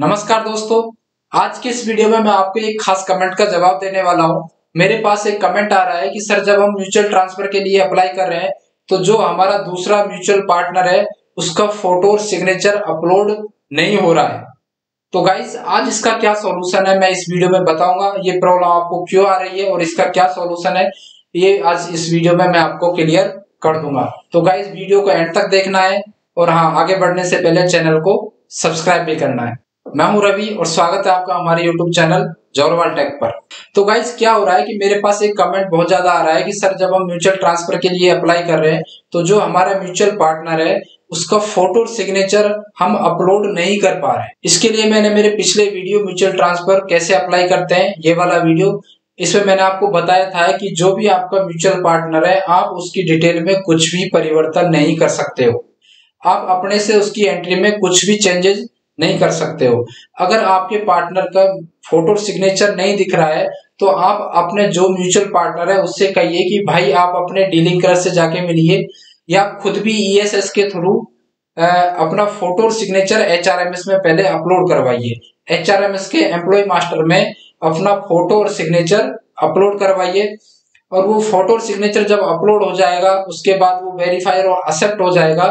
नमस्कार दोस्तों, आज के इस वीडियो में मैं आपको एक खास कमेंट का जवाब देने वाला हूं। मेरे पास एक कमेंट आ रहा है कि सर, जब हम म्यूचुअल ट्रांसफर के लिए अप्लाई कर रहे हैं तो जो हमारा दूसरा म्यूचुअल पार्टनर है उसका फोटो और सिग्नेचर अपलोड नहीं हो रहा है। तो गाइज, आज इसका क्या सोल्यूशन है मैं इस वीडियो में बताऊंगा। ये प्रॉब्लम आपको क्यों आ रही है और इसका क्या सोल्यूशन है ये आज इस वीडियो में मैं आपको क्लियर कर दूंगा। तो गाइज, वीडियो को एंड तक देखना है और हाँ, आगे बढ़ने से पहले चैनल को सब्सक्राइब भी करना है। मैं हूं रवि और स्वागत है आपका हमारे YouTube चैनल जोरवाल टेक पर। तो गाइज, क्या हो रहा है कि मेरे पास एक कमेंट बहुत ज्यादा आ रहा है कि सर, जब हम म्यूचुअल ट्रांसफर के लिए अप्लाई कर रहे हैं तो जो हमारा म्यूचुअल पार्टनर है उसका फोटो और सिग्नेचर हम अपलोड नहीं कर पा रहे हैं। इसके लिए मैंने मेरे पिछले वीडियो म्यूचुअल ट्रांसफर कैसे अप्लाई करते हैं ये वाला वीडियो, इसमें मैंने आपको बताया था कि जो भी आपका म्यूचुअल पार्टनर है आप उसकी डिटेल में कुछ भी परिवर्तन नहीं कर सकते हो, आप अपने से उसकी एंट्री में कुछ भी चेंजेस नहीं कर सकते हो। अगर आपके पार्टनर का फोटो सिग्नेचर नहीं दिख रहा है तो आप अपने जो म्यूचुअल पार्टनर है उससे कहिए कि भाई आप अपने डीलिंग क्लर्क से जाके मिलिए या खुद भी ESS के थ्रू अपना फोटो और सिग्नेचर HRMS में पहले अपलोड करवाइए। HRMS के एम्प्लॉय मास्टर में अपना फोटो और सिग्नेचर अपलोड करवाइए और वो फोटो और सिग्नेचर जब अपलोड हो जाएगा उसके बाद वो वेरीफाई और एक्सेप्ट हो जाएगा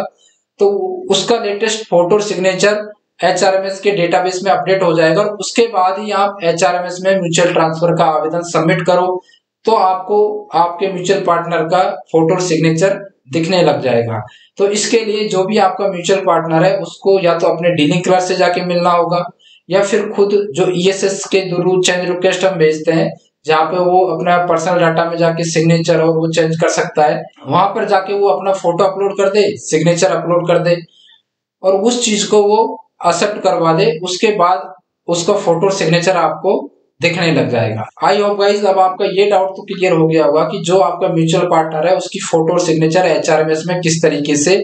तो उसका लेटेस्ट फोटो और सिग्नेचर HRMS के डेटाबेस में अपडेट हो जाएगा और उसके बाद ही आप HRMS में म्यूचुअल ट्रांसफर का आवेदन सबमिट करो तो आपको आपके म्यूचुअल पार्टनर का फोटो और सिग्नेचर दिखने लग जाएगा। तो इसके लिए जो भी आपका म्यूचुअल पार्टनर है उसको या तो अपने डीलिंग क्लर्क से जाके मिलना होगा या फिर खुद जो ESS के थ्रू चेंज रिक्वेस्ट हम भेजते हैं जहाँ पे वो अपना पर्सनल डाटा में जाके सिग्नेचर और वो चेंज कर सकता है, वहां पर जाके वो अपना फोटो अपलोड कर दे, सिग्नेचर अपलोड कर दे और उस चीज को वो एक्सेप्ट करवा दे, उसके बाद उसका फोटो सिग्नेचर आपको दिखने लग जाएगा। आई होप गाइज अब आपका ये डाउट तो क्लियर हो गया होगा कि जो आपका म्यूचुअल पार्टनर है उसकी फोटो और सिग्नेचर HRMS में किस तरीके से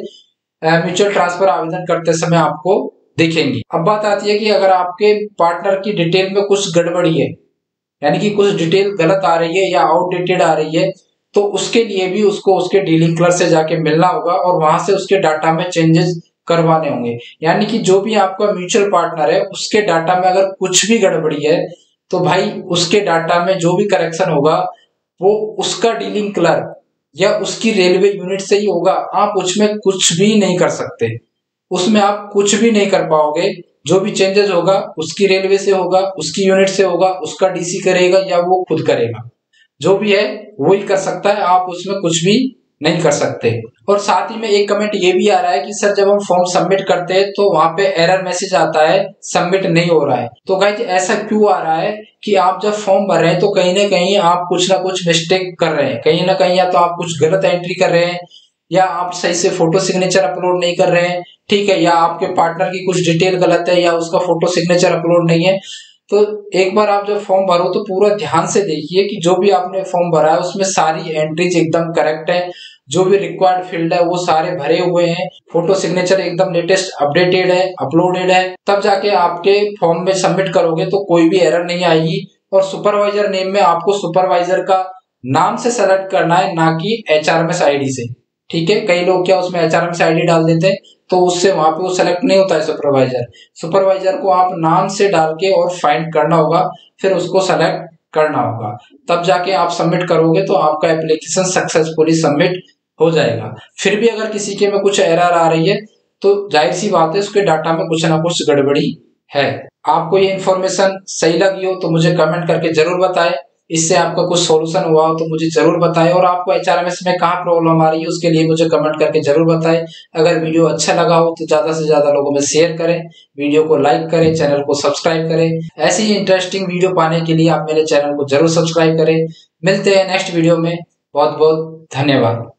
म्यूचुअल ट्रांसफर आवेदन करते समय आपको दिखेंगी। अब बात आती है कि अगर आपके पार्टनर की डिटेल में कुछ गड़बड़ी है, यानी कि कुछ डिटेल गलत आ रही है या आउटडेटेड आ रही है, तो उसके लिए भी उसको उसके डीलिंग क्लर्क से जाके मिलना होगा और वहां से उसके डाटा में चेंजेस करवाने होंगे। यानी कि जो भी आपका म्यूचुअल पार्टनर है उसके डाटा में अगर कुछ भी गड़बड़ी है तो भाई उसके डाटा में जो भी करेक्शन होगा वो उसका डीलिंग क्लर्क या उसकी रेलवे यूनिट से ही होगा। आप उसमें कुछ भी नहीं कर सकते, उसमें आप कुछ भी नहीं कर पाओगे। जो भी चेंजेस होगा उसकी रेलवे से होगा, उसकी यूनिट से होगा, उसका DC करेगा या वो खुद करेगा, जो भी है वो ही कर सकता है, आप उसमें कुछ भी नहीं कर सकते। और साथ ही में एक कमेंट ये भी आ रहा है कि सर, जब हम फॉर्म सबमिट करते हैं तो वहां पे एरर मैसेज आता है सबमिट नहीं हो रहा है। तो गाइज, ऐसा क्यों आ रहा है कि आप जब फॉर्म भर रहे हैं तो कहीं ना कहीं आप कुछ ना कुछ मिस्टेक कर रहे हैं, कहीं ना कहीं या तो आप कुछ गलत एंट्री कर रहे हैं या आप सही से फोटो सिग्नेचर अपलोड नहीं कर रहे हैं, ठीक है, या आपके पार्टनर की कुछ डिटेल गलत है या उसका फोटो सिग्नेचर अपलोड नहीं है। तो एक बार आप जब फॉर्म भरो तो पूरा ध्यान से देखिए कि जो भी आपने फॉर्म भरा है उसमें सारी एंट्रीज एकदम करेक्ट है, जो भी रिक्वायर्ड फील्ड है वो सारे भरे हुए हैं, फोटो सिग्नेचर एकदम लेटेस्ट अपडेटेड है, अपलोडेड है, तब जाके आपके फॉर्म में सबमिट करोगे तो कोई भी एरर नहीं आएगी। और सुपरवाइजर नेम में आपको सुपरवाइजर का नाम से सेलेक्ट करना है, ना कि HRMS ID से, ठीक है। कई लोग क्या उसमें HRMS ID डाल देते हैं तो उससे वहां पे वो सेलेक्ट नहीं होता है सुपरवाइजर। सुपरवाइजर को आप नाम से डाल के और फाइंड करना होगा, फिर उसको सेलेक्ट करना होगा, तब जाके आप सबमिट करोगे तो आपका एप्लीकेशन सक्सेसफुली सबमिट हो जाएगा। फिर भी अगर किसी के में कुछ एरर आ रही है तो जाहिर सी बात है उसके डाटा में कुछ ना कुछ गड़बड़ी है। आपको ये इन्फॉर्मेशन सही लगी हो तो मुझे कमेंट करके जरूर बताएं, इससे आपका कुछ सॉल्यूशन हुआ हो तो मुझे जरूर बताएं और आपको HRMS में कहाँ प्रॉब्लम आ रही है उसके लिए मुझे कमेंट करके जरूर बताएं। अगर वीडियो अच्छा लगा हो तो ज्यादा से ज्यादा लोगों में शेयर करें, वीडियो को लाइक करें, चैनल को सब्सक्राइब करें। ऐसी ही इंटरेस्टिंग वीडियो पाने के लिए आप मेरे चैनल को जरूर सब्सक्राइब करें। मिलते हैं नेक्स्ट वीडियो में, बहुत बहुत धन्यवाद।